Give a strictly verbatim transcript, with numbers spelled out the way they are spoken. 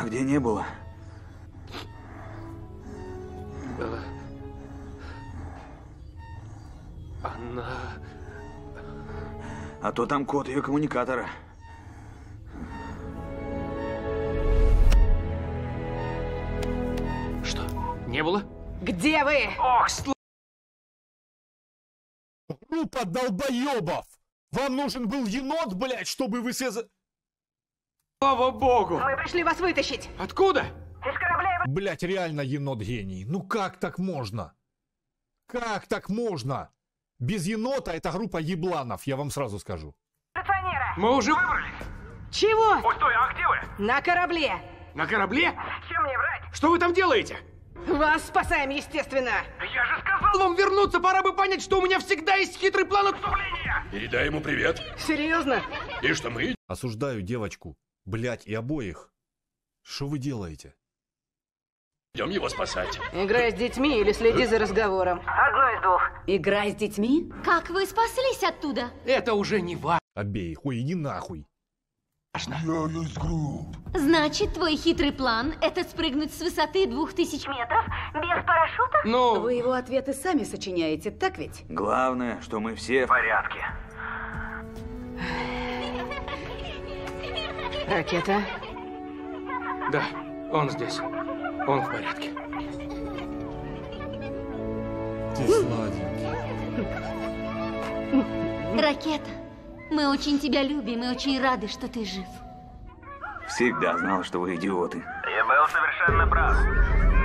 А где не было? Она... А то там код ее коммуникатора. Что, не было? Где вы? Ох, слушай! Группа долбоебов! Вам нужен был енот, блядь, чтобы вы все... Слава богу! Мы пришли вас вытащить! Откуда? Из корабля... Блядь, реально енот-гений. Ну как так можно? Как так можно? Без енота это группа ебланов, я вам сразу скажу. Мы уже выбрались. Чего? Ой, стой, а где вы? На корабле. На корабле? Зачем мне врать? Что вы там делаете? Вас спасаем, естественно. Я же сказал вам вернуться, пора бы понять, что у меня всегда есть хитрый план отступления. Передай ему привет. Серьезно? И что мы... Осуждаю девочку. Блять, и обоих. Что вы делаете? Идем его спасать. Играй с детьми или следи за разговором. Одно из двух. Играй с детьми? Как вы спаслись оттуда? Это уже не важно. Обеих, ой, иди нахуй. Значит, твой хитрый план – это спрыгнуть с высоты двух тысяч метров без парашюта? Ну... Вы его ответы сами сочиняете, так ведь? Главное, что мы все в порядке. Ракета? Да, он здесь. Он в порядке. Ты сладенький. Ракета, мы очень тебя любим и очень рады, что ты жив. Всегда знал, что вы идиоты. Я был совершенно прав.